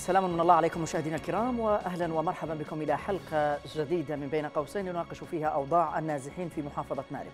سلام من الله عليكم مشاهدينا الكرام، واهلا ومرحبا بكم الى حلقه جديده من بين قوسين نناقش فيها اوضاع النازحين في محافظه مأرب.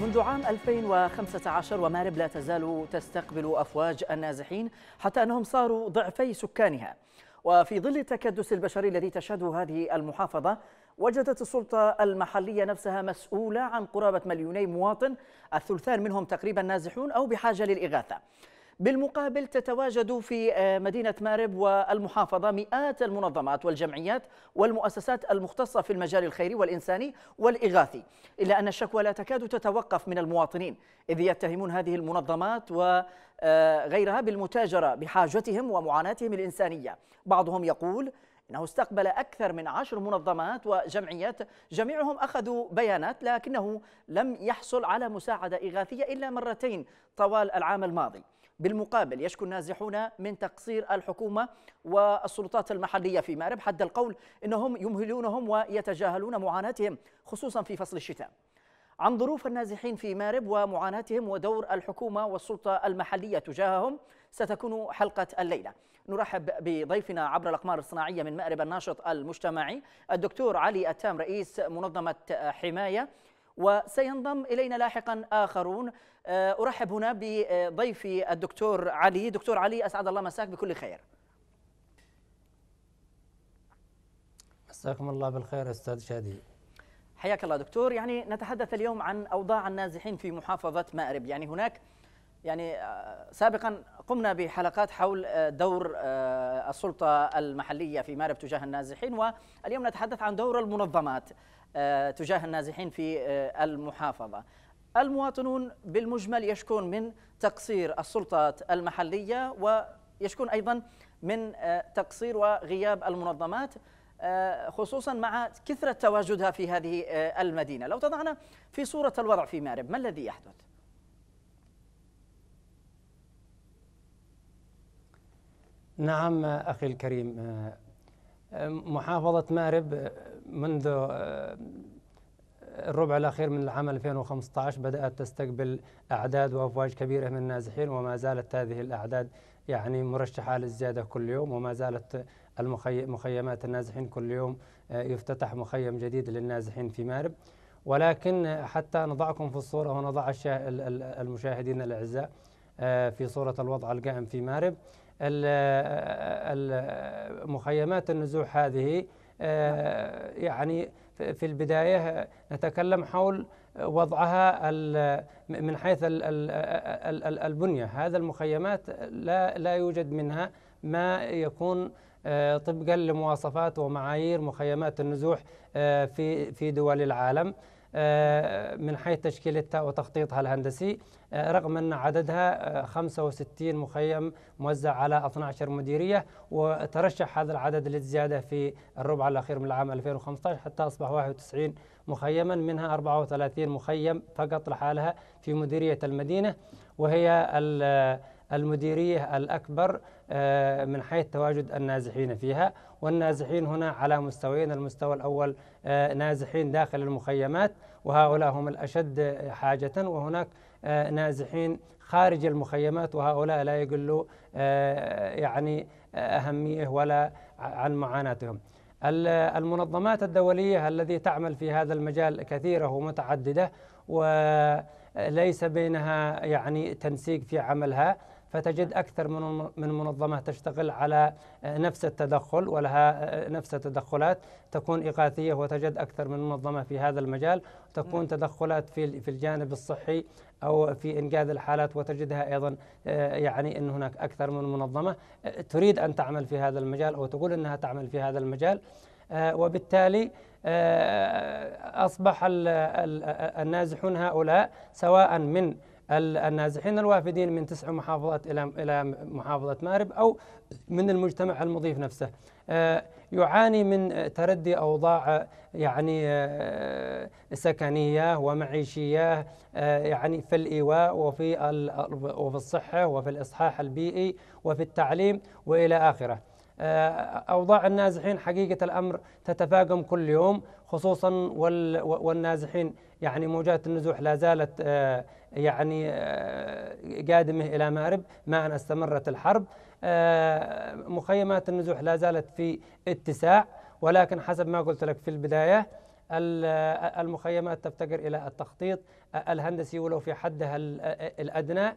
منذ عام 2015 ومأرب لا تزال تستقبل أفواج النازحين حتى أنهم صاروا ضعفي سكانها، وفي ظل التكدس البشري الذي تشهده هذه المحافظة وجدت السلطة المحلية نفسها مسؤولة عن قرابة 2 مليون مواطن، الثلثان منهم تقريبا نازحون أو بحاجة للإغاثة. بالمقابل تتواجد في مدينة مأرب والمحافظة مئات المنظمات والجمعيات والمؤسسات المختصة في المجال الخيري والإنساني والإغاثي، إلا أن الشكوى لا تكاد تتوقف من المواطنين، إذ يتهمون هذه المنظمات وغيرها بالمتاجرة بحاجتهم ومعاناتهم الإنسانية. بعضهم يقول إنه استقبل أكثر من 10 منظمات وجمعيات، جميعهم أخذوا بيانات، لكنه لم يحصل على مساعدة إغاثية إلا مرتين طوال العام الماضي. بالمقابل يشكو النازحون من تقصير الحكومة والسلطات المحلية في مأرب، حد القول أنهم يمهلونهم ويتجاهلون معاناتهم خصوصا في فصل الشتاء. عن ظروف النازحين في مأرب ومعاناتهم ودور الحكومة والسلطة المحلية تجاههم ستكون حلقة الليلة. نرحب بضيفنا عبر الأقمار الصناعية من مأرب الناشط المجتمعي الدكتور علي التام، رئيس منظمة حماية، وسينضم إلينا لاحقا آخرون. أرحب هنا بضيفي الدكتور علي. دكتور علي، أسعد الله مساك بكل خير. مساكم الله بالخير أستاذ شادي. حياك الله دكتور. يعني نتحدث اليوم عن أوضاع النازحين في محافظة مأرب. يعني هناك سابقا قمنا بحلقات حول دور السلطة المحلية في مأرب تجاه النازحين، واليوم نتحدث عن دور المنظمات تجاه النازحين في المحافظة. المواطنون بالمجمل يشكون من تقصير السلطات المحلية، ويشكون أيضا من تقصير وغياب المنظمات، خصوصا مع كثرة تواجدها في هذه المدينة. لو تضعنا في صورة الوضع في مأرب، ما الذي يحدث؟ نعم أخي الكريم، محافظة مأرب منذ الربع الأخير من العام 2015 بدأت تستقبل أعداد وأفواج كبيرة من النازحين، وما زالت هذه الأعداد مرشحة للزيادة كل يوم، وما زالت مخيمات النازحين كل يوم يفتتح مخيم جديد للنازحين في مأرب. ولكن حتى نضعكم في الصورة ونضع المشاهدين الأعزاء في صورة الوضع القائم في مأرب، مخيمات النزوح هذه في البداية نتكلم حول وضعها من حيث البنية. هذا المخيمات لا يوجد منها ما يكون طبقا لمواصفات ومعايير مخيمات النزوح في دول العالم من حيث تشكيلتها وتخطيطها الهندسي، رغم أن عددها 65 مخيم موزع على 12 مديرية، وترشح هذا العدد للزيادة في الربع الأخير من العام 2015 حتى أصبح 91 مخيما، منها 34 مخيم فقط لحالها في مديرية المدينة، وهي المديرية الأكبر من حيث تواجد النازحين فيها. والنازحين هنا على مستويين، المستوى الأول نازحين داخل المخيمات وهؤلاء هم الأشد حاجة، وهناك نازحين خارج المخيمات وهؤلاء لا يقلوا أهمية ولا عن معاناتهم. المنظمات الدولية التي تعمل في هذا المجال كثيرة ومتعددة، وليس بينها تنسيق في عملها، فتجد أكثر من منظمة تشتغل على نفس التدخل ولها نفس التدخلات، تكون إغاثية، وتجد أكثر من منظمة في هذا المجال تكون تدخلات في الجانب الصحي أو في إنجاذ الحالات، وتجدها أيضا أن هناك أكثر من منظمة تريد أن تعمل في هذا المجال أو تقول أنها تعمل في هذا المجال. وبالتالي أصبح النازحون هؤلاء، سواء من النازحين الوافدين من 9 محافظات إلى محافظة مأرب أو من المجتمع المضيف نفسه، يعاني من تردي أوضاع سكنية ومعيشية في الإيواء وفي الصحة وفي الإصحاح البيئي وفي التعليم وإلى آخره. أوضاع النازحين حقيقة الأمر تتفاقم كل يوم، خصوصا والنازحين يعني موجات النزوح لا زالت يعني قادمة إلى مأرب مع أن استمرت الحرب. مخيمات النزوح لا زالت في اتساع، ولكن حسب ما قلت لك في البداية المخيمات تفتقر إلى التخطيط الهندسي ولو في حدها الأدنى،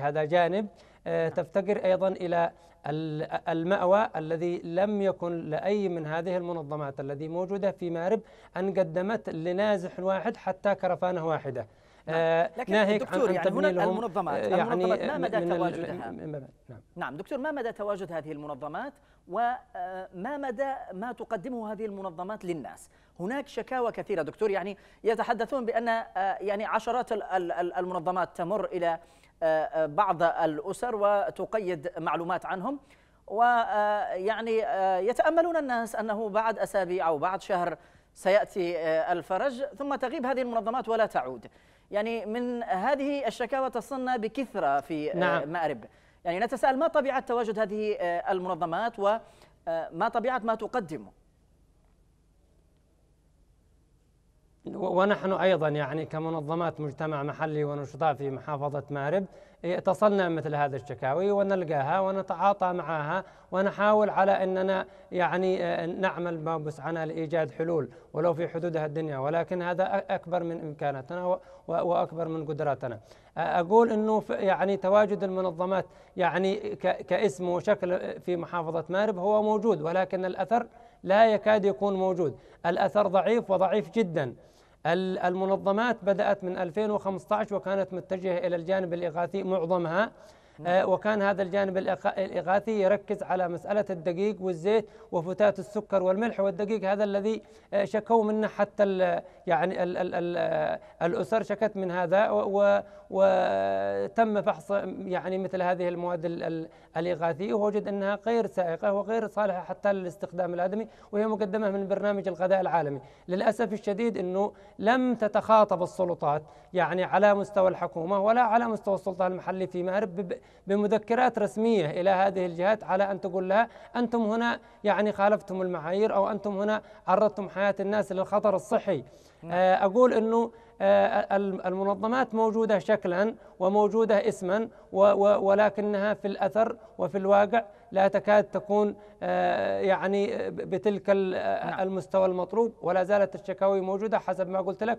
هذا جانب. تفتقر أيضا إلى المأوى الذي لم يكن لأي من هذه المنظمات التي موجودة في مأرب أن قدمت لنازح واحد حتى كرفانة واحدة. لكن دكتور يعني هنا المنظمات ما مدى تواجدها؟ نعم دكتور، ما مدى تواجد هذه المنظمات وما مدى ما تقدمه هذه المنظمات للناس؟ هناك شكاوى كثيرة دكتور، يعني يتحدثون بأن يعني عشرات المنظمات تمر إلى بعض الأسر وتقيد معلومات عنهم، ويعني يتأملون الناس أنه بعد أسابيع أو بعد شهر سيأتي الفرج، ثم تغيب هذه المنظمات ولا تعود. يعني من هذه الشكاوى تصلنا بكثرة في مأرب. يعني نتساءل ما طبيعة تواجد هذه المنظمات وما طبيعة ما تقدمه؟ ونحن أيضا يعني كمنظمات مجتمع محلي ونشطاء في محافظة مأرب اتصلنا مثل هذا الشكاوي ونلقاها ونتعاطى معها ونحاول على أننا يعني نعمل ما بوسعنا لإيجاد حلول ولو في حدودها الدنيا، ولكن هذا أكبر من إمكاناتنا وأكبر من قدراتنا. أقول أنه يعني تواجد المنظمات يعني كاسم وشكل في محافظة مأرب هو موجود، ولكن الأثر لا يكاد يكون موجود، الأثر ضعيف وضعيف جدا. المنظمات بدأت من 2015 وكانت متجهة إلى الجانب الإغاثي معظمها، وكان هذا الجانب الإغاثي يركز على مسألة الدقيق والزيت وفتات السكر والملح والدقيق، هذا الذي شكوا منه حتى يعني الأسر شكت من هذا، وتم فحص يعني مثل هذه المواد الإغاثية ووجد أنها غير سائقة وغير صالحة حتى للاستخدام الآدمي، وهي مقدمة من برنامج الغذاء العالمي. للأسف الشديد أنه لم تتخاطب السلطات يعني على مستوى الحكومة ولا على مستوى السلطة المحلي في مأرب بمذكرات رسمية إلى هذه الجهات على أن تقول لها أنتم هنا يعني خالفتم المعايير أو أنتم هنا عرضتم حياة الناس للخطر الصحي. أقول أنه المنظمات موجودة شكلا وموجودة اسما، ولكنها في الأثر وفي الواقع لا تكاد تكون يعني بتلك المستوى المطلوب، ولا زالت الشكاوي موجودة. حسب ما قلت لك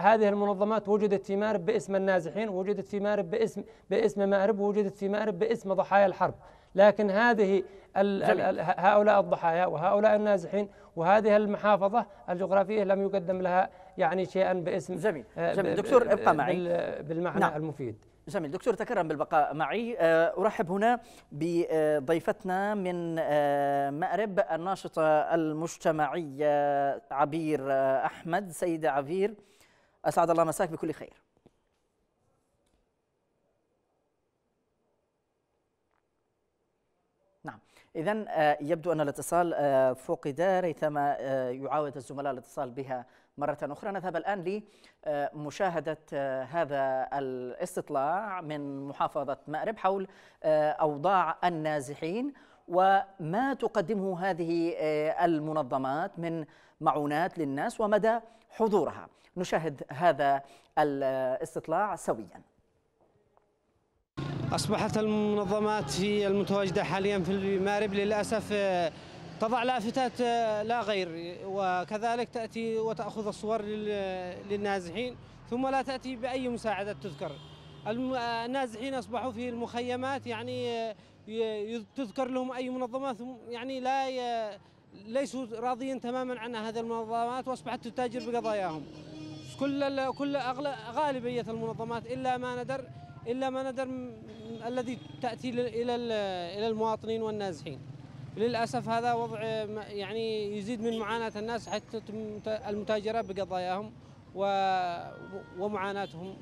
هذه المنظمات وجدت في مأرب باسم النازحين، وجدت في مأرب باسم مأرب، وجدت في مأرب باسم ضحايا الحرب، لكن هذه هؤلاء الضحايا وهؤلاء النازحين وهذه المحافظة الجغرافية لم يقدم لها يعني شيئا باسم. جميل دكتور، ابقى معي بالمعنى المفيد. جميل دكتور، تكرم بالبقاء معي. أرحب هنا بضيفتنا من مأرب الناشطة المجتمعية عبير أحمد. سيدة عبير، أسعد الله مساك بكل خير. نعم، إذن يبدو أن الاتصال فقد، ريثما يعاود الزملاء الاتصال بها مرة أخرى. نذهب الآن لمشاهدة هذا الاستطلاع من محافظة مأرب حول أوضاع النازحين وما تقدمه هذه المنظمات من معونات للناس ومدى حضورها. نشاهد هذا الاستطلاع سوياً. أصبحت المنظمات في المتواجدة حالياً في مأرب للأسف تضع لافتات لا غير، وكذلك تأتي وتأخذ الصور للنازحين ثم لا تأتي بأي مساعدة تذكر. النازحين أصبحوا في المخيمات، يعني تذكر لهم أي منظمة ثم يعني ليسوا راضيين تماما عن هذه المنظمات، وأصبحت تتاجر بقضاياهم. كل غالبية المنظمات إلا ما ندر الذي تأتي إلى المواطنين والنازحين. للأسف هذا وضع يعني يزيد من معاناة الناس، حتى المتاجرة بقضاياهم ومعاناتهم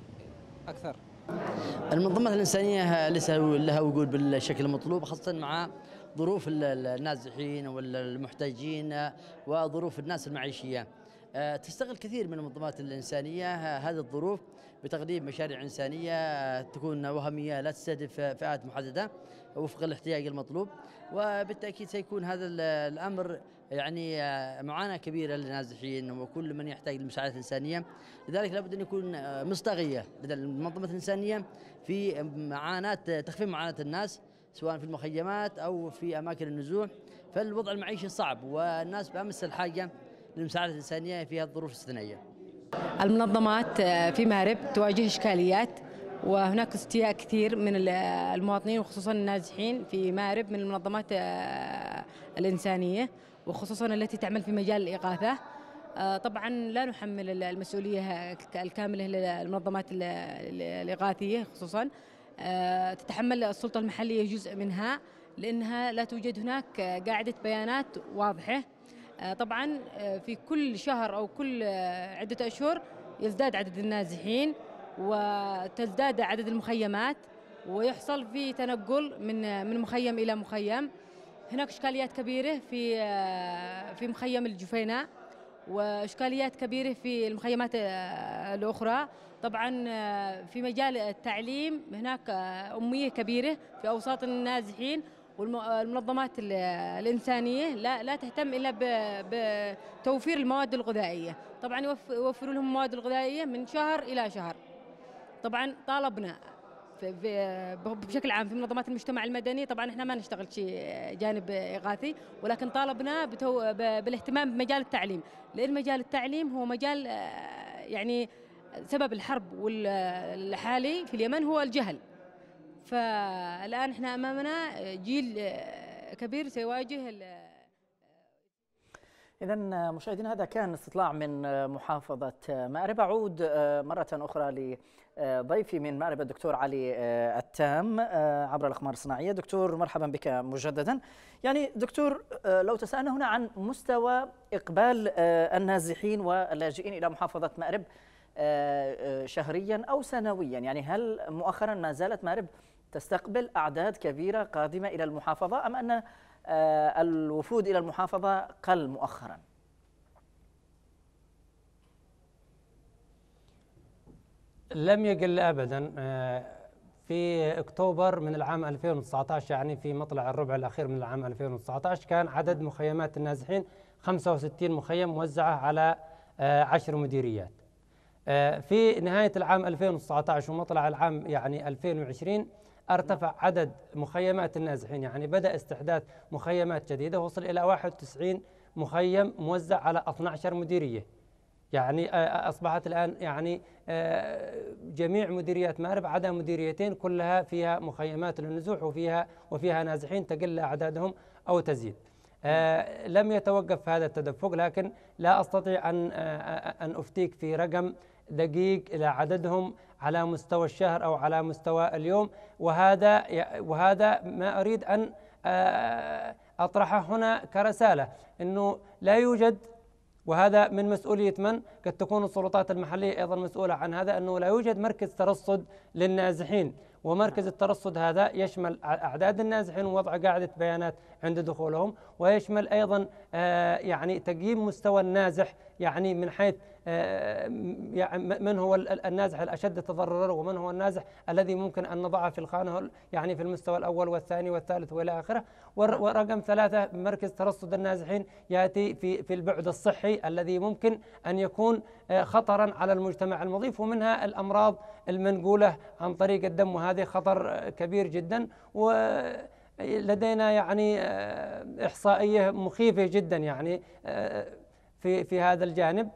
أكثر. المنظمات الإنسانية ليس لها وجود بالشكل المطلوب، خاصة مع ظروف النازحين والمحتاجين وظروف الناس المعيشية. تستغل كثير من المنظمات الإنسانية هذه الظروف بتقديم مشاريع إنسانية تكون وهمية لا تستهدف فئات محددة وفق الاحتياج المطلوب، وبالتأكيد سيكون هذا الأمر يعني معاناة كبيرة للنازحين وكل من يحتاج للمساعدات الإنسانية. لذلك لابد أن يكون مصداقية لدى المنظمة الإنسانية في معاناة تخفيف معاناة الناس سواء في المخيمات أو في أماكن النزوح، فالوضع المعيشي صعب والناس بأمس الحاجة للمساعدة الإنسانية في هذه الظروف الاستثنائية. المنظمات في مأرب تواجه إشكاليات وهناك استياء كثير من المواطنين وخصوصا النازحين في مأرب من المنظمات الإنسانية وخصوصا التي تعمل في مجال الإغاثة. طبعا لا نحمل المسؤولية الكاملة للمنظمات الإغاثية، خصوصا تتحمل السلطة المحلية جزء منها لأنها لا توجد هناك قاعدة بيانات واضحة. طبعا في كل شهر أو كل عدة أشهر يزداد عدد النازحين وتزداد عدد المخيمات ويحصل في تنقل من مخيم إلى مخيم. هناك إشكاليات كبيرة في مخيم الجفينة وإشكاليات كبيرة في المخيمات الأخرى. طبعا في مجال التعليم هناك أمية كبيرة في أوساط النازحين، والمنظمات الإنسانية لا تهتم إلا بتوفير المواد الغذائية. طبعا يوفروا لهم المواد الغذائية من شهر إلى شهر. طبعا طالبنا بشكل عام في منظمات المجتمع المدني، طبعا احنا ما نشتغل شيء جانب إغاثي، ولكن طالبنا بالاهتمام بمجال التعليم، لأن مجال التعليم هو مجال يعني سبب الحرب والحالي في اليمن هو الجهل. فالآن احنا أمامنا جيل كبير سيواجه إذن مشاهدين هذا كان استطلاع من محافظة مأرب. أعود مرة أخرى لضيفي من مأرب الدكتور علي التام عبر الأقمار الصناعية. دكتور مرحبا بك مجددا. يعني دكتور لو تسألنا هنا عن مستوى إقبال النازحين واللاجئين إلى محافظة مأرب شهريا أو سنويا، يعني هل مؤخرا ما زالت مأرب تستقبل أعداد كبيرة قادمة إلى المحافظة أم أن الوفود إلى المحافظة قل مؤخرا؟ لم يقل أبدا. في أكتوبر من العام 2019 يعني في مطلع الربع الأخير من العام 2019 كان عدد مخيمات النازحين 65 مخيم موزعة على 10 مديريات. في نهاية العام 2019 ومطلع العام يعني 2020 ارتفع عدد مخيمات النازحين، يعني بدأ استحداث مخيمات جديدة وصل إلى 91 مخيم موزع على 12 مديرية. يعني أصبحت الآن يعني جميع مديريات مأرب عدا مديريتين كلها فيها مخيمات للنزوح وفيها نازحين تقل أعدادهم أو تزيد. لم يتوقف هذا التدفق، لكن لا أستطيع أن أفتيك في رقم دقيق إلى عددهم على مستوى الشهر أو على مستوى اليوم، وهذا ما أريد أن أطرحه هنا كرسالة، أنه لا يوجد، وهذا من مسؤولية من قد تكون السلطات المحلية أيضا مسؤولة عن هذا، أنه لا يوجد مركز ترصد للنازحين، ومركز الترصد هذا يشمل أعداد النازحين ووضع قاعدة بيانات عند دخولهم، ويشمل أيضا يعني تقييم مستوى النازح، يعني من حيث من هو النازح الأشد تضررا ومن هو النازح الذي ممكن أن نضعه في الخانة، يعني في المستوى الأول والثاني والثالث وإلى آخره. ورقم 3 مركز ترصد النازحين يأتي في البعد الصحي الذي ممكن أن يكون خطرا على المجتمع المضيف، ومنها الأمراض المنقولة عن طريق الدم، وهذا خطر كبير جدا. ولدينا يعني إحصائية مخيفة جدا يعني في هذا الجانب.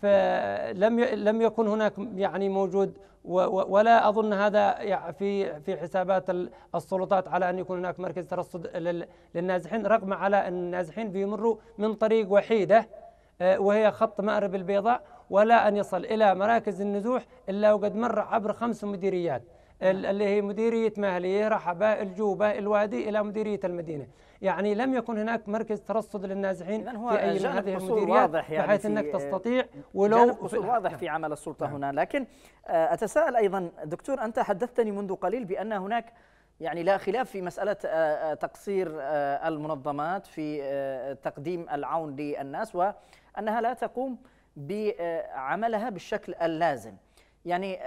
فلم يكن هناك يعني موجود، ولا أظن هذا في حسابات السلطات على أن يكون هناك مركز ترصد للنازحين، رغم على أن النازحين بيمروا من طريق وحيدة وهي خط مأرب البيضاء، ولا أن يصل إلى مراكز النزوح إلا وقد مر عبر 5 مديريات، اللي هي مديرية مهلية، رحباء، الجوبة، الوادي، إلى مديرية المدينة. يعني لم يكن هناك مركز ترصد للنازحين في أي من هذه المديريات، يعني بحيث أنك تستطيع ولو قصور واضح في عمل السلطة هنا. لكن أتساءل أيضا دكتور، أنت حدثتني منذ قليل بأن هناك يعني لا خلاف في مسألة تقصير المنظمات في تقديم العون للناس، وأنها لا تقوم بعملها بالشكل اللازم. يعني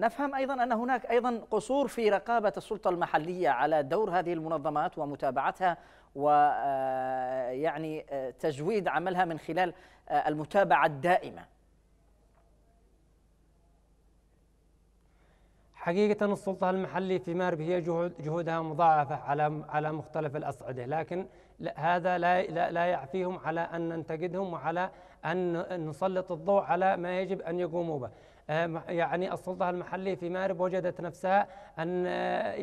نفهم أيضا أن هناك أيضا قصور في رقابة السلطة المحلية على دور هذه المنظمات ومتابعتها، ويعني تجويد عملها من خلال المتابعة الدائمة. حقيقة السلطة المحلية في مأرب هي جهودها مضاعفة على مختلف الأصعدة، لكن هذا لا يعفيهم على أن ننتقدهم وعلى أن نسلط الضوء على ما يجب أن يقوموا به. يعني السلطة المحلية في مأرب وجدت نفسها أن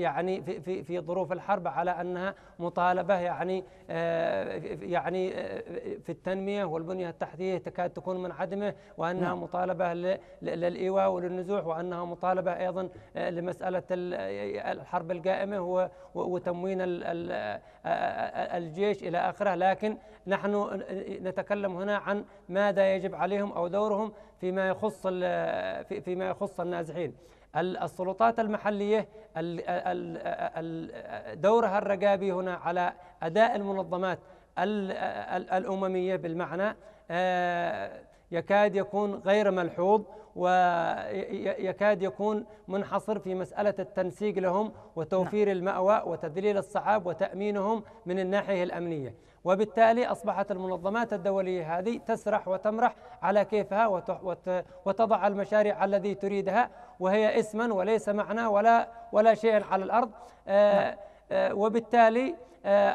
يعني في ظروف الحرب على أنها مطالبة يعني في التنمية والبنية التحتية تكاد تكون من عدمه، وأنها مطالبة للإيواء وللنزوح، وأنها مطالبة أيضا لمسألة الحرب القائمة وتموين الجيش إلى آخره. لكن نحن نتكلم هنا عن ماذا يجب عليهم أو دورهم فيما يخص النازحين. السلطات المحلية دورها الرقابي هنا على أداء المنظمات الأممية بالمعنى يكاد يكون غير ملحوظ، ويكاد يكون منحصر في مسألة التنسيق لهم وتوفير المأوى وتذليل الصعاب وتأمينهم من الناحية الأمنية. وبالتالي أصبحت المنظمات الدولية هذه تسرح وتمرح على كيفها وتضع المشاريع التي تريدها، وهي اسما وليس معنى ولا شيء على الأرض. وبالتالي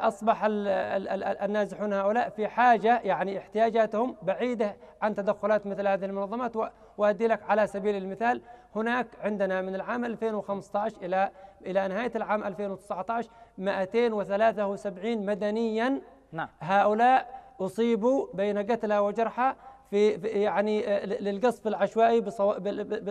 أصبح النازحون هؤلاء في حاجة، يعني احتياجاتهم بعيدة عن تدخلات مثل هذه المنظمات. وأدي لك على سبيل المثال، هناك عندنا من العام 2015 إلى نهاية العام 2019 273 مدنيا هؤلاء أصيبوا بين قتلى وجرحى يعني للقصف العشوائي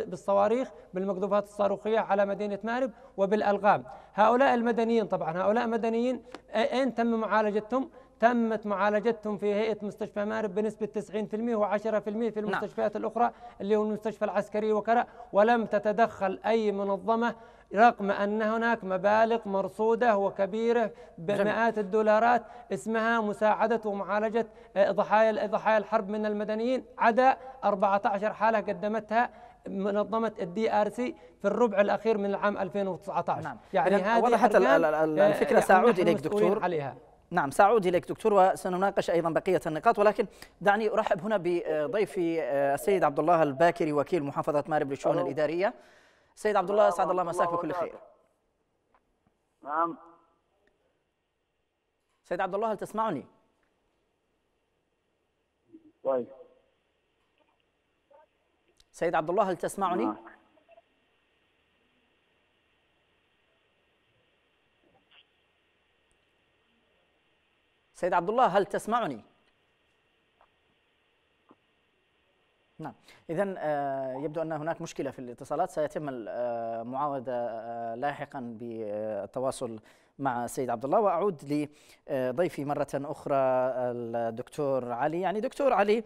بالصواريخ بالمقذوفات الصاروخية على مدينة مأرب وبالألغام. هؤلاء المدنيين طبعا هؤلاء مدنيين أين تم معالجتهم؟ تمت معالجتهم في هيئة مستشفى مأرب بنسبة 90% و10% في المستشفيات الأخرى اللي هو المستشفى العسكري وكرة، ولم تتدخل أي منظمة، رغم أن هناك مبالغ مرصودة وكبيرة بمئات الدولارات اسمها مساعدة ومعالجة ضحايا الحرب من المدنيين، عدا 14 حالة قدمتها منظمة الدي ار سي في الربع الأخير من العام 2019. يعني هذه وضحت الفكرة. سأعود إليك دكتور عليها. نعم سأعود إليك دكتور، وسنناقش أيضا بقية النقاط، ولكن دعني أرحب هنا بضيفي السيد عبد الله الباكري، وكيل محافظة مأرب للشؤون الإدارية. سيد عبد الله، أسعد الله مساك بكل خير. نعم سيد عبد الله، هل تسمعني؟ طيب سيد عبد الله، هل تسمعني؟ سيد عبد الله، هل تسمعني؟ نعم، إذن يبدو أن هناك مشكلة في الاتصالات، سيتم المعاودة لاحقا بالتواصل مع السيد عبد الله. وأعود لضيفي مرة أخرى الدكتور علي. يعني دكتور علي،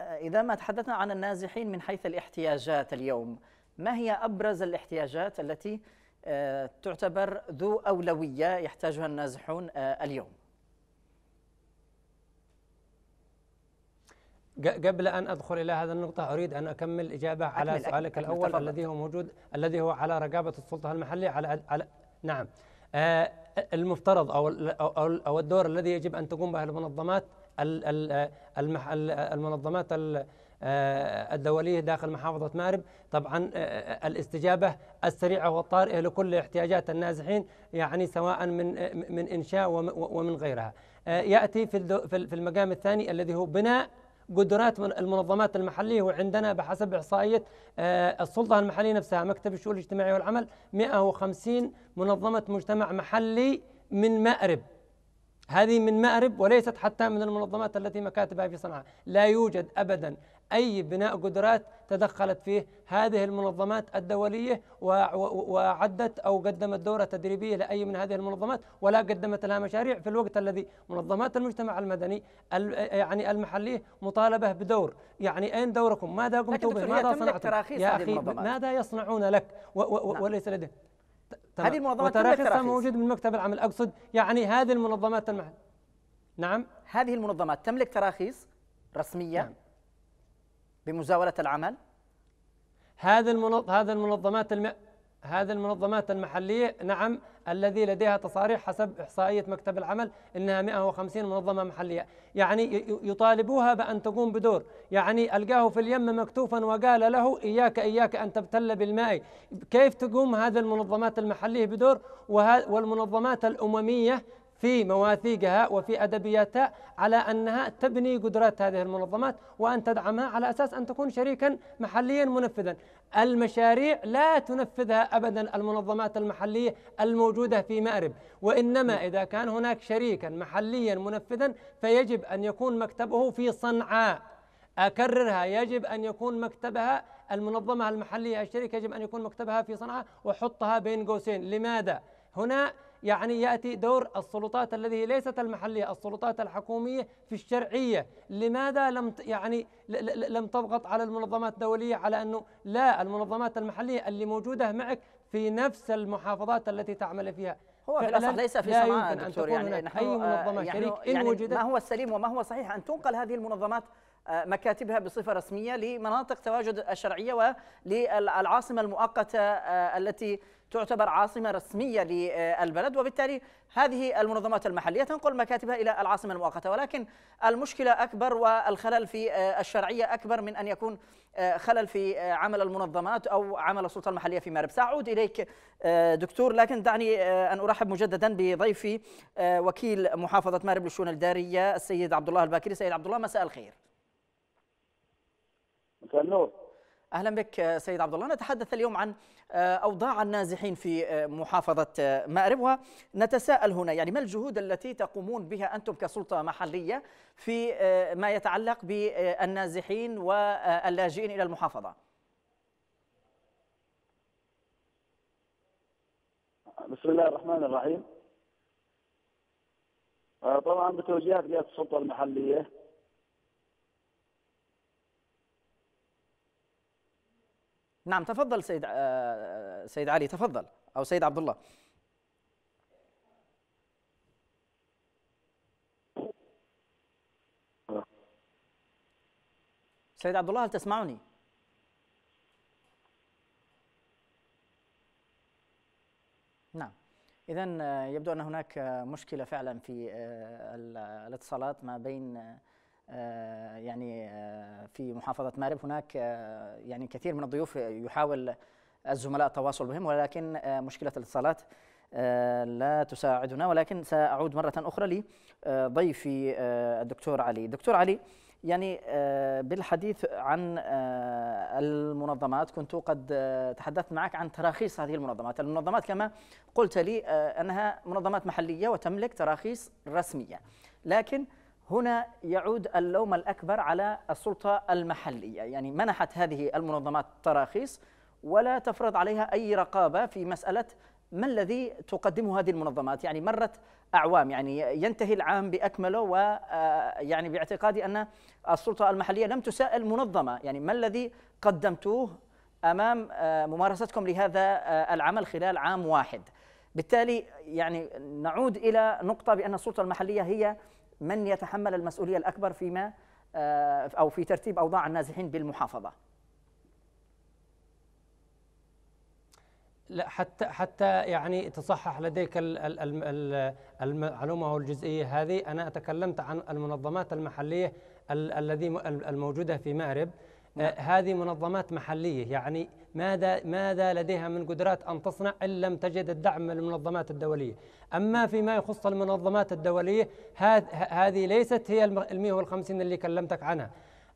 إذا ما تحدثنا عن النازحين من حيث الاحتياجات اليوم، ما هي أبرز الاحتياجات التي تعتبر ذو أولوية يحتاجها النازحون اليوم؟ قبل أن أدخل إلى هذه النقطة أريد أن أكمل إجابة على سؤالك الأول الذي هو موجود، الذي هو على رقابة السلطة المحلية على نعم المفترض أو الدور الذي يجب أن تقوم به المنظمات الدولية داخل محافظة مأرب. طبعا الاستجابة السريعة والطارئة لكل احتياجات النازحين، يعني سواء من إنشاء ومن غيرها. يأتي في المقام الثاني الذي هو بناء قدرات المنظمات المحلية، وعندنا بحسب إحصائية السلطة المحلية نفسها مكتب الشؤون الاجتماعية والعمل 150 منظمة مجتمع محلي من مأرب، هذه من مأرب وليست حتى من المنظمات التي مكاتبها في صنعاء. لا يوجد أبدا أي بناء قدرات تدخلت فيه هذه المنظمات الدولية وعدت أو قدمت دورة تدريبية لأي من هذه المنظمات، ولا قدمت لها مشاريع في الوقت الذي منظمات المجتمع المدني يعني المحلية مطالبة بدور. يعني أين دوركم؟ ماذا قمتوا به؟ ماذا صنعتم؟ يا أخي ماذا يصنعون لك وليس لديهم؟ هذه المنظمات تراخيصها موجود من مكتب العمل. أقصد يعني هذه المنظمات المحلية. نعم هذه المنظمات تملك تراخيص رسمية. نعم. بمزاولة العمل؟ هذه المنظمات المحلية نعم، الذي لديها تصاريح حسب إحصائية مكتب العمل أنها 150 منظمة محلية، يعني يطالبوها بأن تقوم بدور. يعني ألقاه في اليم مكتوفا وقال له إياك أن تبتل بالماء. كيف تقوم هذه المنظمات المحلية بدور؟ والمنظمات الأممية في مواثيقها وفي أدبياتها على أنها تبني قدرات هذه المنظمات وأن تدعمها على أساس أن تكون شريكا محليا منفذا. المشاريع لا تنفذها أبدا المنظمات المحلية الموجودة في مأرب، وإنما إذا كان هناك شريكا محليا منفذا فيجب أن يكون مكتبه في صنعاء. أكررها، يجب أن يكون مكتبها المنظمة المحلية الشريك يجب أن يكون مكتبها في صنعاء، وحطها بين قوسين. لماذا؟ هنا يعني يأتي دور السلطات الذي ليست المحلية، السلطات الحكومية في الشرعية. لماذا لم تضغط على المنظمات الدولية على أنه لا، المنظمات المحلية اللي موجودة معك في نفس المحافظات التي تعمل فيها. هو في الأصل ليس في صنعاء دكتور، يعني نحن أي منظمة شريك يعني ما هو السليم وما هو صحيح أن تنقل هذه المنظمات مكاتبها بصفة رسمية لمناطق تواجد الشرعية وللعاصمة المؤقتة التي تعتبر عاصمة رسمية للبلد، وبالتالي هذه المنظمات المحلية تنقل مكاتبها إلى العاصمة المؤقتة. ولكن المشكلة أكبر والخلل في الشرعية أكبر من أن يكون خلل في عمل المنظمات أو عمل السلطة المحلية في مأرب. سأعود إليك دكتور، لكن دعني أن أرحب مجددا بضيفي وكيل محافظة مأرب للشؤون الإدارية السيد عبد الله الباكري. سيد عبد الله، مساء الخير. مساء النور. أهلا بك سيد عبد الله. نتحدث اليوم عن أوضاع النازحين في محافظة مأرب، ونتساءل هنا يعني ما الجهود التي تقومون بها أنتم كسلطة محلية في ما يتعلق بالنازحين واللاجئين إلى المحافظة؟ بسم الله الرحمن الرحيم. طبعا بتوجيهات رئاسة السلطة المحلية نعم. تفضل سيد علي، تفضل، أو سيد عبد الله. سيد عبد الله، هل تسمعني؟ نعم. إذن يبدو أن هناك مشكلة فعلا في الاتصالات ما بين يعني في محافظة مأرب. هناك يعني كثير من الضيوف يحاول الزملاء التواصل بهم، ولكن مشكلة الاتصالات لا تساعدنا. ولكن سأعود مرة أخرى لضيفي الدكتور علي. دكتور علي، يعني بالحديث عن المنظمات كنت قد تحدثت معك عن تراخيص هذه المنظمات. المنظمات كما قلت لي أنها منظمات محلية وتملك تراخيص رسمية، لكن هنا يعود اللوم الأكبر على السلطة المحلية. يعني منحت هذه المنظمات تراخيص ولا تفرض عليها أي رقابة في مسألة ما الذي تقدمه هذه المنظمات. يعني مرت أعوام، يعني ينتهي العام بأكمله، ويعني باعتقادي أن السلطة المحلية لم تسأل منظمة يعني ما الذي قدمتوه أمام ممارستكم لهذا العمل خلال عام واحد. بالتالي يعني نعود إلى نقطة بأن السلطة المحلية هي من يتحمل المسؤولية الأكبر فيما أو في ترتيب أوضاع النازحين بالمحافظة. لا حتى يعني تصحح لديك المعلومة أو الجزئية هذه، أنا أتكلمت عن المنظمات المحلية الموجودة في مأرب. هذه منظمات محلية، يعني ماذا لديها من قدرات أن تصنع إن لم تجد الدعم من المنظمات الدولية. أما فيما يخص المنظمات الدولية، هذه ليست هي ال150 اللي كلمتك عنها.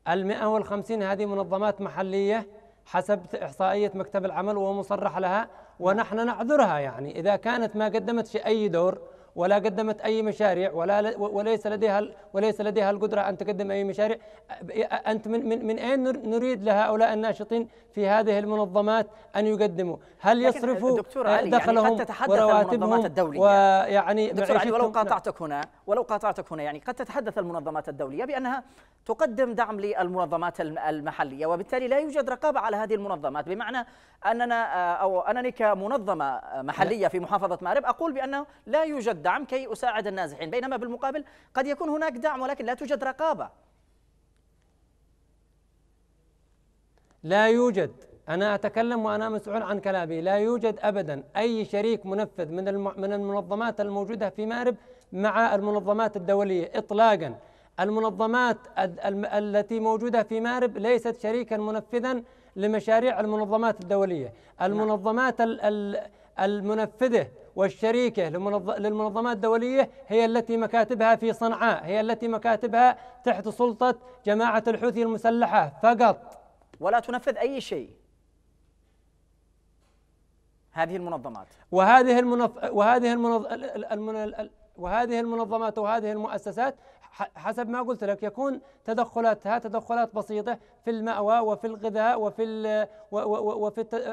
ال150 هذه منظمات محلية حسب إحصائية مكتب العمل ومصرح لها، ونحن نعذرها يعني إذا كانت ما قدمتش أي دور ولا قدمت أي مشاريع وليس لديها القدرة أن تقدم أي مشاريع. أنت من أين نريد لهؤلاء الناشطين في هذه المنظمات أن يقدموا؟ هل يصرفوا دخلهم يعني ورواتبهم ويعني دكتور علي، ولو قاطعتك هنا يعني قد تتحدث المنظمات الدولية بأنها تقدم دعم للمنظمات المحلية، وبالتالي لا يوجد رقابة على هذه المنظمات. بمعنى أنني كمنظمة محلية في محافظة مأرب أقول بأنه لا يوجد دعم كي أساعد النازحين، بينما بالمقابل قد يكون هناك دعم ولكن لا توجد رقابة. لا يوجد، أنا أتكلم وأنا مسؤول عن كلامي، لا يوجد أبدا أي شريك منفذ من المنظمات الموجودة في مأرب مع المنظمات الدولية إطلاقا. المنظمات التي موجودة في مأرب ليست شريكا منفذا لمشاريع المنظمات الدولية. المنظمات المنفذة والشريكة للمنظمات الدولية هي التي مكاتبها في صنعاء، هي التي مكاتبها تحت سلطة جماعة الحوثي المسلحة فقط، ولا تنفذ أي شيء هذه المنظمات. وهذه المنظمات وهذه المؤسسات حسب ما قلت لك يكون تدخلاتها تدخلات بسيطة في المأوى وفي الغذاء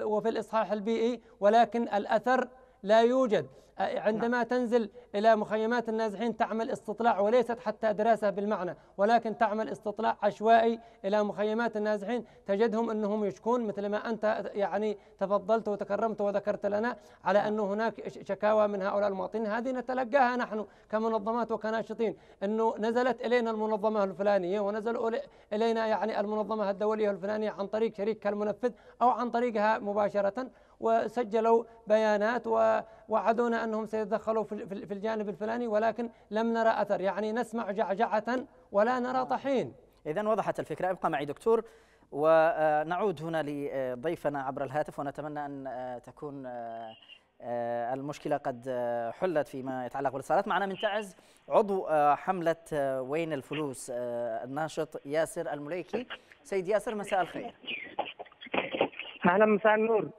وفي الإصحاح البيئي، ولكن الأثر لا يوجد. عندما تنزل إلى مخيمات النازحين تعمل استطلاع، وليست حتى دراسة بالمعنى، ولكن تعمل استطلاع عشوائي إلى مخيمات النازحين، تجدهم أنهم يشكون مثل ما أنت يعني تفضلت وتكرمت وذكرت لنا على أنه هناك شكاوى من هؤلاء المواطنين. هذه نتلقاها نحن كمنظمات وكناشطين، أنه نزلت إلينا المنظمة الفلانية ونزلوا إلينا يعني المنظمة الدولية الفلانية عن طريق شريكها المنفذ أو عن طريقها مباشرة، وسجلوا بيانات ووعدونا أنهم سيتدخلوا في الجانب الفلاني، ولكن لم نرى أثر، يعني نسمع جعجعة ولا نرى طحين. إذن وضحت الفكرة. ابقى معي دكتور، ونعود هنا لضيفنا عبر الهاتف، ونتمنى أن تكون المشكلة قد حلت فيما يتعلق بالاتصالات. معنا من تعز عضو حملة وين الفلوس الناشط ياسر المليكي. سيد ياسر مساء الخير. أهلا، مساء النور،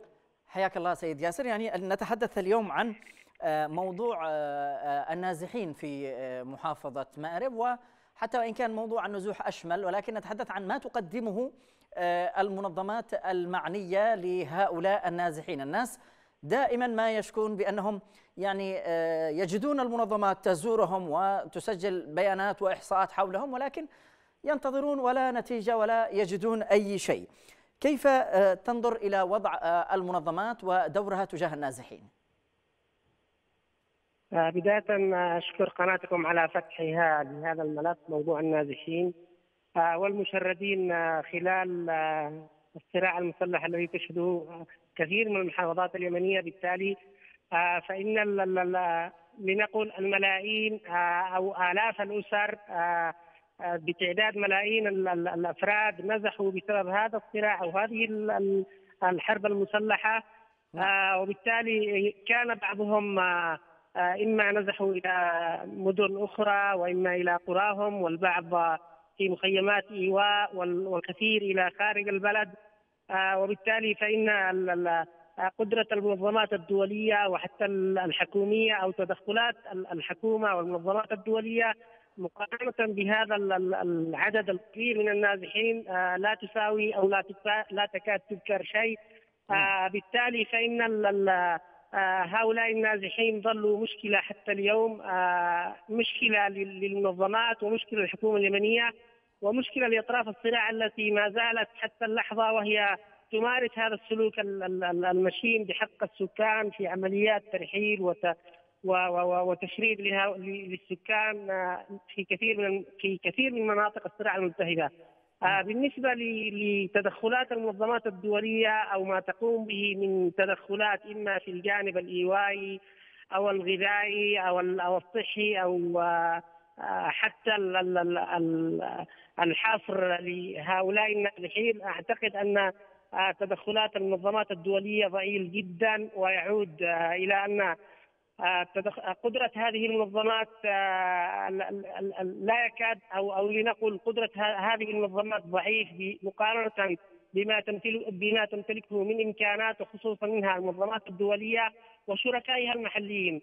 حياك الله سيد ياسر. يعني نتحدث اليوم عن موضوع النازحين في محافظة مأرب، وحتى وإن كان موضوع النزوح أشمل، ولكن نتحدث عن ما تقدمه المنظمات المعنية لهؤلاء النازحين. الناس دائما ما يشكون بأنهم يعني يجدون المنظمات تزورهم وتسجل بيانات وإحصاءات حولهم، ولكن ينتظرون ولا نتيجة ولا يجدون أي شيء. كيف تنظر إلى وضع المنظمات ودورها تجاه النازحين؟ بداية أشكر قناتكم على فتحها لهذا الملف، موضوع النازحين والمشردين خلال الصراع المسلح الذي تشهده كثير من المحافظات اليمنية. بالتالي فإن لنقل الملايين أو آلاف الأسر بتعداد ملايين الأفراد نزحوا بسبب هذا الصراع أو هذه الحرب المسلحة، وبالتالي كان بعضهم إما نزحوا إلى مدن أخرى وإما إلى قراهم، والبعض في مخيمات إيواء، والكثير إلى خارج البلد. وبالتالي فإن قدرة المنظمات الدولية وحتى الحكومية أو تدخلات الحكومة والمنظمات الدولية مقارنة بهذا العدد الكبير من النازحين لا تساوي أو لا تكاد تذكر شيء. بالتالي فإن هؤلاء النازحين ظلوا مشكلة حتى اليوم، مشكلة للمنظمات ومشكلة للحكومة اليمنية ومشكلة لأطراف الصراع التي ما زالت حتى اللحظة وهي تمارس هذا السلوك المشين بحق السكان في عمليات ترحيل وتشريد للسكان في كثير من مناطق الصراع الملتهبة. بالنسبة لتدخلات المنظمات الدولية أو ما تقوم به من تدخلات إما في الجانب الإيوائي أو الغذائي أو الصحي أو حتى الحصر لهؤلاء النازحين، أعتقد أن تدخلات المنظمات الدولية ضئيل جدا، ويعود إلى أن قدرة هذه المنظمات لا يكاد أو لنقل قدرة هذه المنظمات ضعيف مقارنة بما تمتلكه من إمكانات، وخصوصا منها المنظمات الدولية وشركائها المحليين.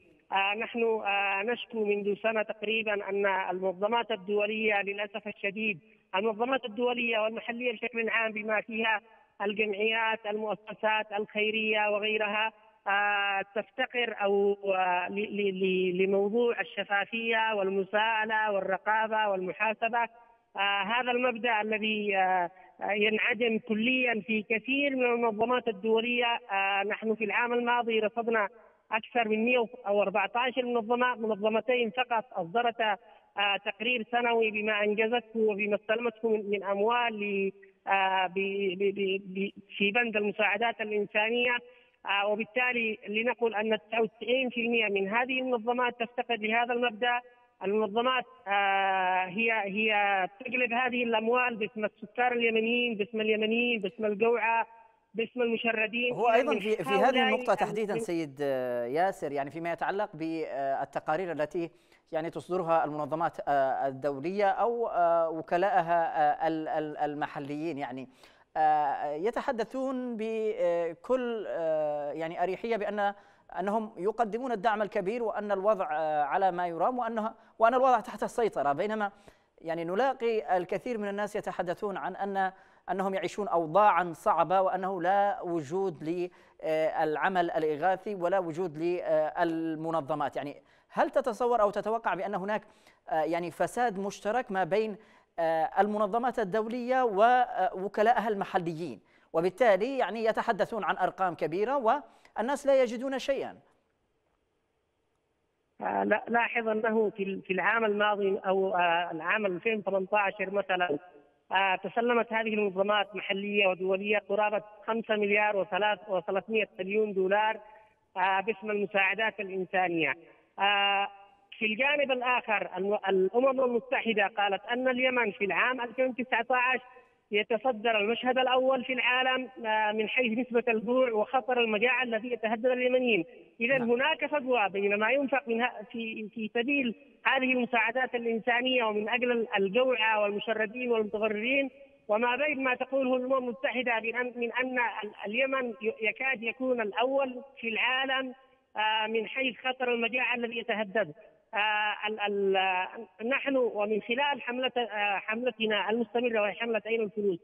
نحن نشكو منذ سنة تقريبا أن المنظمات الدولية للأسف الشديد، المنظمات الدولية والمحلية بشكل عام بما فيها الجمعيات، المؤسسات الخيرية وغيرها، تفتقر أو لموضوع الشفافية والمساءلة والرقابة والمحاسبة. هذا المبدأ الذي ينعدم كليا في كثير من المنظمات الدولية. نحن في العام الماضي رصدنا أكثر من 114 منظمة، منظمتين فقط أصدرت تقرير سنوي بما أنجزته وبما استلمته من أموال في بند المساعدات الإنسانية، وبالتالي لنقل أن 99% من هذه المنظمات تفتقد لهذا المبدأ. المنظمات هي تقلب هذه الأموال باسم السكان اليمنيين، باسم اليمنيين، باسم الجوعة، باسم المشردين. هو أيضا في هذه النقطة تحديدا سيد ياسر، يعني فيما يتعلق بالتقارير التي يعني تصدرها المنظمات الدولية أو وكلائها المحليين، يعني يتحدثون بكل يعني أريحية بأنهم يقدمون الدعم الكبير، وأن الوضع على ما يرام، وأن الوضع تحت السيطرة، بينما يعني نلاقي الكثير من الناس يتحدثون عن أنهم يعيشون أوضاعا صعبة، وأنه لا وجود للعمل الإغاثي ولا وجود للمنظمات. يعني هل تتصور أو تتوقع بأن هناك يعني فساد مشترك ما بين المنظمات الدولية ووكلائها المحليين، وبالتالي يعني يتحدثون عن أرقام كبيرة والناس لا يجدون شيئا؟ لاحظ أنه في العام الماضي أو العام 2018 مثلا تسلمت هذه المنظمات محلية ودولية قرابة 5 مليار و300 مليون دولار باسم المساعدات الإنسانية. في الجانب الآخر الأمم المتحدة قالت أن اليمن في العام 2019 يتصدر المشهد الأول في العالم من حيث نسبة الجوع وخطر المجاعة الذي يتهدد اليمنيين. إذا هناك فجوة بين ما ينفق منها في سبيل هذه المساعدات الإنسانية ومن أجل الجوعى والمشردين والمتضررين، وما بين ما تقوله الأمم المتحدة من أن اليمن يكاد يكون الأول في العالم من حيث خطر المجاعة الذي يتهدده. نحن ومن خلال حملتنا المستمرة وهي حملة أين الفلوس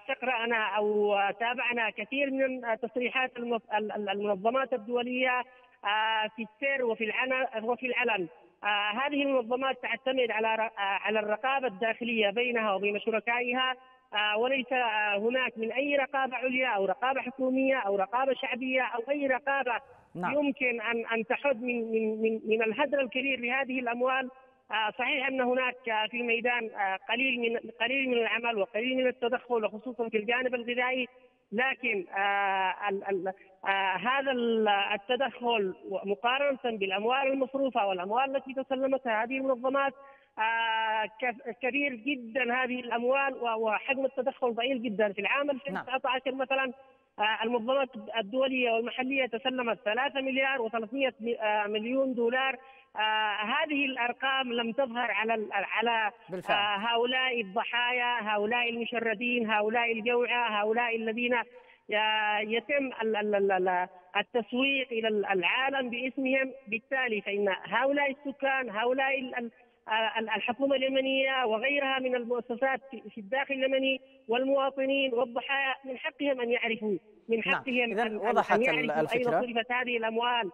استقرأنا أو تابعنا كثير من تصريحات المنظمات الدولية في السر وفي العلن. هذه المنظمات تعتمد على الرقابة الداخلية بينها وبين شركائها، وليس هناك من أي رقابة عليا أو رقابة حكومية أو رقابة شعبية أو أي رقابة يمكن أن تحد من الهدر الكبير لهذه الأموال. صحيح أن هناك في الميدان قليل من العمل وقليل من التدخل وخصوصا في الجانب الغذائي، لكن هذا التدخل مقارنة بالأموال المصروفة والأموال التي تسلمتها هذه المنظمات كبير جدا. هذه الأموال وحجم التدخل ضئيل جدا. في العام 2019 مثلا المنظمات الدولية والمحلية تسلمت 3 مليار و300 مليون دولار. هذه الأرقام لم تظهر على هؤلاء الضحايا، هؤلاء المشردين، هؤلاء الجوعى، هؤلاء الذين يتم التسويق إلى العالم باسمهم. بالتالي فإن هؤلاء السكان، هؤلاء الحكومة اليمنية وغيرها من المؤسسات في الداخل اليمني والمواطنين والضحايا من حقهم أن يعرفوا، من حقهم أن يعرفوا أين صرفت هذه الأموال.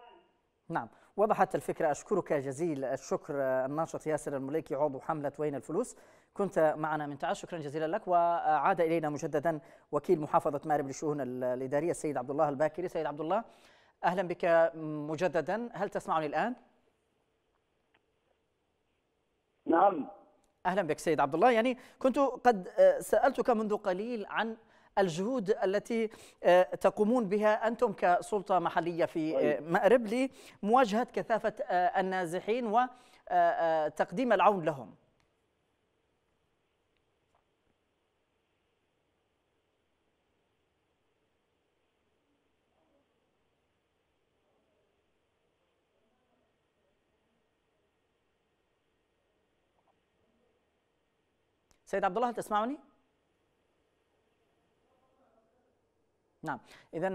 نعم، وضحت الفكرة. أشكرك جزيل الشكر الناشط ياسر المليكي عضو حملة وين الفلوس، كنت معنا من تعز، شكرا جزيلا لك. وعاد إلينا مجددا وكيل محافظة مأرب للشؤون الإدارية السيد عبد الله الباكري. سيد عبد الله، أهلا بك مجددا، هل تسمعني الآن؟ نعم، أهلا بك سيد عبد الله. يعني كنت قد سألتك منذ قليل عن الجهود التي تقومون بها أنتم كسلطة محلية في مأرب لمواجهة كثافة النازحين وتقديم العون لهم. سيد عبد الله، هل تسمعني؟ نعم، إذا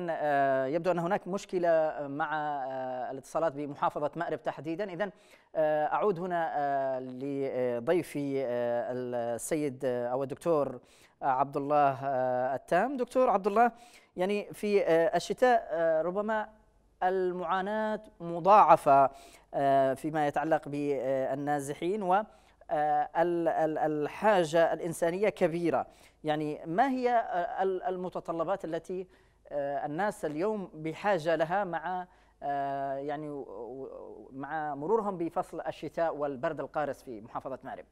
يبدو أن هناك مشكلة مع الاتصالات بمحافظة مأرب تحديدا. إذا أعود هنا لضيفي السيد أو الدكتور عبد الله التام. دكتور عبد الله، يعني في الشتاء ربما المعاناة مضاعفة فيما يتعلق بالنازحين و الحاجة الإنسانية كبيرة. يعني ما هي المتطلبات التي الناس اليوم بحاجة لها مع مرورهم بفصل الشتاء والبرد القارس في محافظة مأرب؟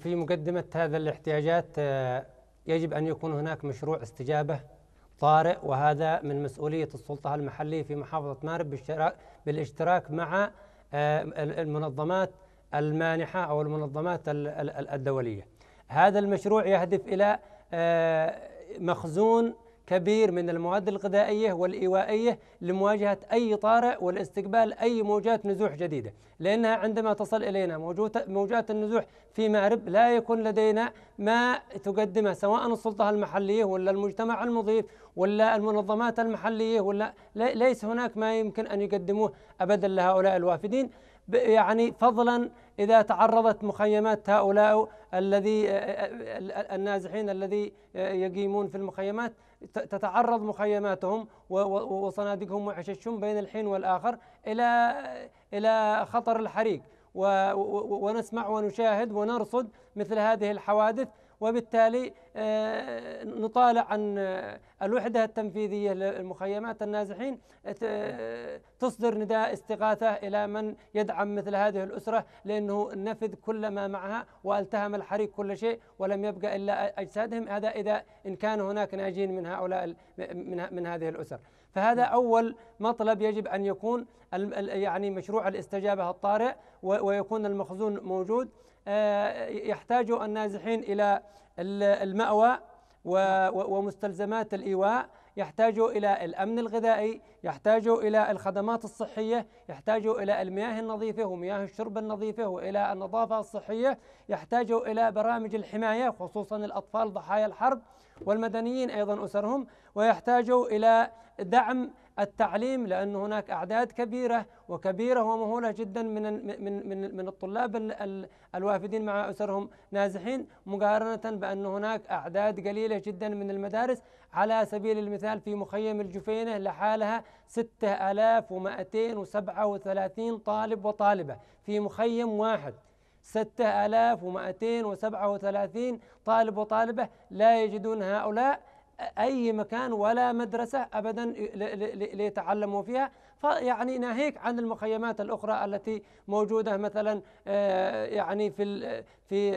في مقدمة هذا الاحتياجات يجب أن يكون هناك مشروع استجابة طارئ، وهذا من مسؤولية السلطة المحلية في محافظة مأرب بالاشتراك مع المنظمات المانحة أو المنظمات الدولية. هذا المشروع يهدف إلى مخزون كبير من المواد الغذائية والإيوائية لمواجهة أي طارئ والاستقبال أي موجات نزوح جديدة، لأنها عندما تصل إلينا موجات النزوح في مأرب لا يكون لدينا ما تقدمه سواء السلطة المحلية ولا المجتمع المضيف ولا المنظمات المحلية، ولا ليس هناك ما يمكن أن يقدموه أبدا لهؤلاء الوافدين، يعني فضلا إذا تعرضت مخيمات هؤلاء النازحين الذي يقيمون في المخيمات، تتعرض مخيماتهم وصناديقهم وعششهم بين الحين والآخر إلى خطر الحريق، ونسمع ونشاهد ونرصد مثل هذه الحوادث، وبالتالي نطالع عن الوحدة التنفيذية للمخيمات النازحين تصدر نداء استغاثة إلى من يدعم مثل هذه الأسرة، لأنه نفذ كل ما معها والتهم الحريق كل شيء ولم يبقى إلا أجسادهم، هذا إذا إن كان هناك ناجين من هؤلاء من هذه الأسر. فهذا أول مطلب يجب أن يكون يعني مشروع الاستجابة الطارئ، ويكون المخزون موجود. يحتاج النازحين إلى المأوى ومستلزمات الإيواء، يحتاجوا إلى الأمن الغذائي، يحتاجوا إلى الخدمات الصحية، يحتاجوا إلى المياه النظيفة ومياه الشرب النظيفة وإلى النظافة الصحية، يحتاجوا إلى برامج الحماية خصوصا الأطفال ضحايا الحرب والمدنيين أيضا أسرهم، ويحتاجوا إلى دعم التعليم، لأن هناك أعداد كبيرة ومهولة جدا من الطلاب الوافدين مع أسرهم نازحين، مقارنة بأن هناك أعداد قليلة جدا من المدارس. على سبيل المثال في مخيم الجفينة لحالها 6237 طالب وطالبة في مخيم واحد، 6237 طالب وطالبة لا يجدون هؤلاء أي مكان ولا مدرسة أبدا ليتعلموا فيها، فيعني ناهيك عن المخيمات الأخرى التي موجودة مثلا يعني في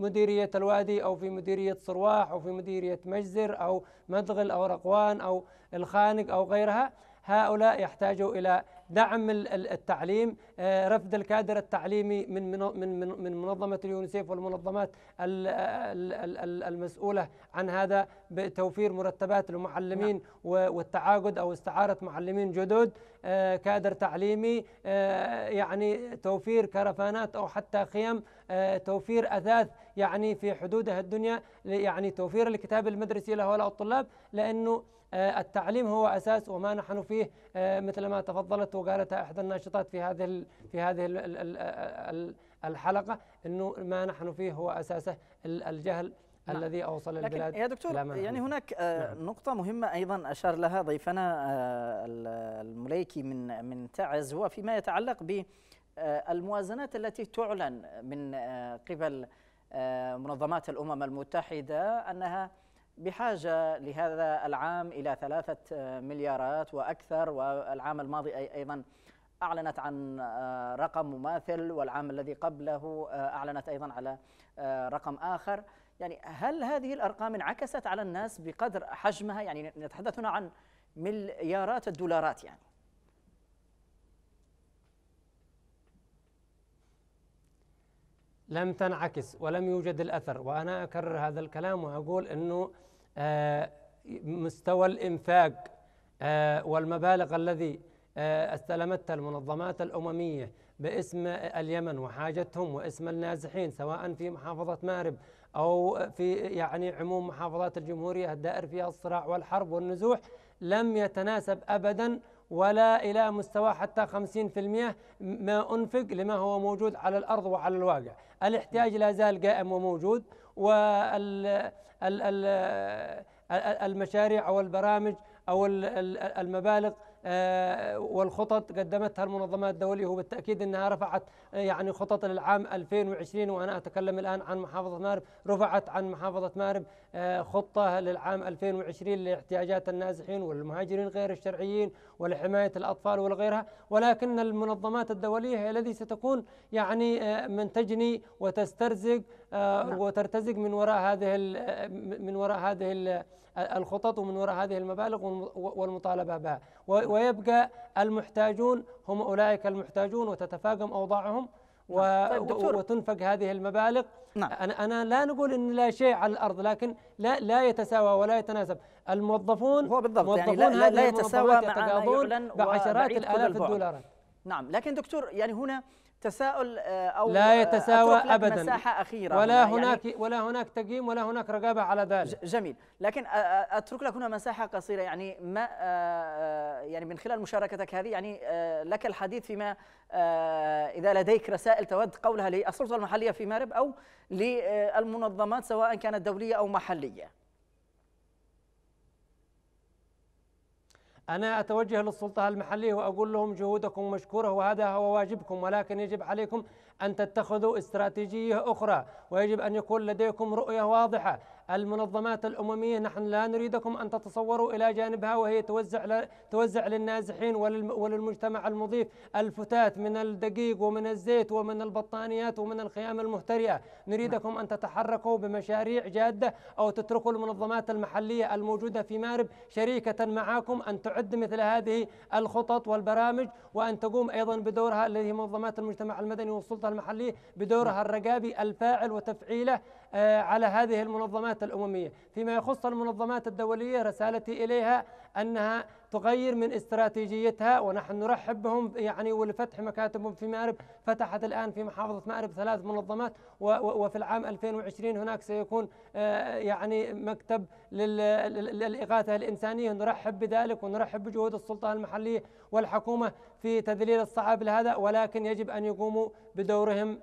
مديرية الوادي أو في مديرية صرواح أو في مديرية مجزر أو مدغل أو رقوان أو الخانق أو غيرها. هؤلاء يحتاجوا إلى دعم التعليم، رفد الكادر التعليمي من منظمة اليونسيف والمنظمات المسؤولة عن هذا بتوفير مرتبات للمعلمين والتعاقد أو استعارة معلمين جدد، كادر تعليمي، يعني توفير كرفانات أو حتى خيم، توفير أثاث يعني في حدودها الدنيا، يعني توفير الكتاب المدرسي لهؤلاء الطلاب، لأنه التعليم هو أساس وما نحن فيه، مثل ما تفضلت وقالتها إحدى الناشطات في هذه الحلقة، أنه ما نحن فيه هو أساسه الجهل. نعم. الذي أوصل البلاد. يا دكتور يعني هناك نقطة مهمة أيضا أشار لها ضيفنا المليكي من تعز، هو فيما يتعلق بالموازنات التي تعلن من قبل منظمات الأمم المتحدة أنها بحاجة لهذا العام إلى 3 مليارات وأكثر، والعام الماضي أيضا أعلنت عن رقم مماثل، والعام الذي قبله أعلنت أيضا على رقم آخر. يعني هل هذه الأرقام انعكست على الناس بقدر حجمها؟ يعني نتحدث هنا عن مليارات الدولارات. يعني لم تنعكس ولم يوجد الأثر، وأنا أكرر هذا الكلام وأقول أنه مستوى الإنفاق والمبالغ الذي استلمتها المنظمات الأممية باسم اليمن وحاجتهم واسم النازحين سواء في محافظة مأرب أو في يعني عموم محافظات الجمهورية الدائر فيها الصراع والحرب والنزوح لم يتناسب أبدا ولا إلى مستوى حتى 50% ما أنفق لما هو موجود على الأرض وعلى الواقع. الاحتياج لا زال قائم وموجود، والمشاريع أو البرامج أو المبالغ والخطط قدمتها المنظمة الدولية، وبالتأكيد أنها رفعت يعني خطط للعام 2020، وأنا أتكلم الآن عن محافظة مأرب، رفعت عن محافظة مأرب خطة للعام 2020 لاحتياجات النازحين والمهاجرين غير الشرعيين ولحماية الأطفال ولغيرها، ولكن المنظمات الدولية هي التي ستكون يعني من تجني وتسترزق وترتزق من وراء هذه الخطط ومن وراء هذه المبالغ والمطالبة بها، ويبقى المحتاجون هم أولئك المحتاجون، وتتفاقم أوضاعهم وتنفق هذه المبالغ. أنا لا نقول إن لا شيء على الأرض، لكن لا يتساوى ولا يتناسب. الموظفون هو بالضبط يعني لا يتساوى مع ما يعلن بعشرات الآلاف الدولارات. نعم، لكن دكتور يعني هنا تساؤل أو لا يتساوى أبدا، مساحة أخيرة ولا هناك يعني ولا هناك تقييم ولا هناك رقابة على ذلك. جميل، لكن أترك لك هنا مساحة قصيرة، يعني ما يعني من خلال مشاركتك هذه يعني لك الحديث فيما إذا لديك رسائل تود قولها للسلطة المحلية في مأرب أو للمنظمات سواء كانت دولية أو محلية. أنا أتوجه للسلطة المحلية وأقول لهم جهودكم مشكورة وهذا هو واجبكم، ولكن يجب عليكم أن تتخذوا استراتيجية أخرى، ويجب أن يكون لديكم رؤية واضحة. المنظمات الأممية نحن لا نريدكم أن تتصوروا إلى جانبها وهي توزع للنازحين وللمجتمع المضيف الفتات من الدقيق ومن الزيت ومن البطانيات ومن الخيام المهترئة. نريدكم أن تتحركوا بمشاريع جادة أو تتركوا المنظمات المحلية الموجودة في مأرب شريكة معاكم أن تعد مثل هذه الخطط والبرامج، وأن تقوم أيضا بدورها التي هي منظمات المجتمع المدني والسلطة المحلية بدورها الرقابي الفاعل وتفعيله على هذه المنظمات الأممية. فيما يخص المنظمات الدولية رسالتي إليها أنها تغير من استراتيجيتها، ونحن نرحب بهم يعني ولفتح مكاتبهم في مأرب. فتحت الآن في محافظة مأرب 3 منظمات، وفي العام 2020 هناك سيكون يعني مكتب للإغاثة الإنسانية. نرحب بذلك ونرحب بجهود السلطة المحلية والحكومة في تذليل الصعاب لهذا، ولكن يجب أن يقوموا بدورهم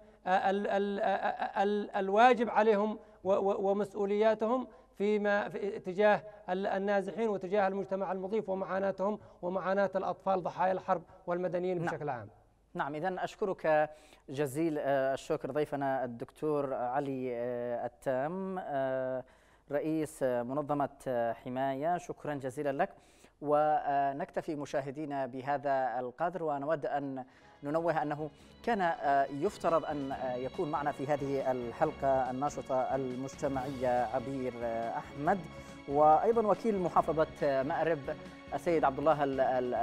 الواجب عليهم ومسؤولياتهم فيما تجاه النازحين وتجاه المجتمع المضيف ومعاناتهم ومعاناة الأطفال ضحايا الحرب والمدنيين بشكل عام. نعم، إذن أشكرك جزيل الشكر ضيفنا الدكتور علي التام رئيس منظمة حماية، شكرا جزيلا لك. ونكتفي مشاهدينا بهذا القدر، ونود أن ننوه أنه كان يفترض أن يكون معنا في هذه الحلقة الناشطة المجتمعية عبير أحمد، وأيضا وكيل محافظة مأرب السيد عبد الله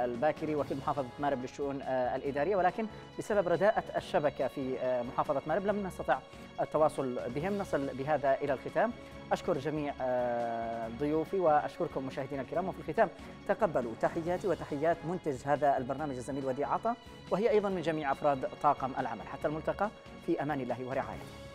الباكري وكيل محافظة مأرب للشؤون الإدارية، ولكن بسبب رداءة الشبكة في محافظة مأرب لم نستطع التواصل بهم. نصل بهذا إلى الختام، أشكر جميع ضيوفي وأشكركم مشاهدينا الكرام. وفي الختام تقبلوا تحياتي وتحيات منتج هذا البرنامج الزميل وديع عطا، وهي أيضا من جميع أفراد طاقم العمل. حتى الملتقى، في أمان الله ورعايته.